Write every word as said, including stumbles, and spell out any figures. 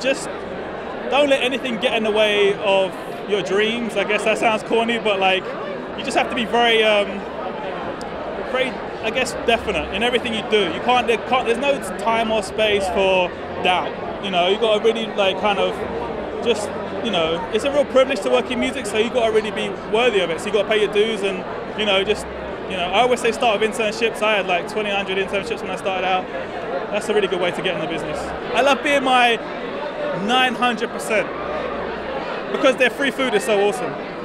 just don't let anything get in the way of your dreams. I guess that sounds corny, but like, you just have to be very, um, very, I guess, definite in everything you do. You can't, there can't, there's no time or space for doubt. You know, you got to really like kind of just, you know, it's a real privilege to work in music, so you got to really be worthy of it. So you got to pay your dues, and you know, just, you know, I always say start with internships. I had like twenty hundred internships when I started out. That's a really good way to get in the business. I love being my nine hundred percent because their free food is so awesome.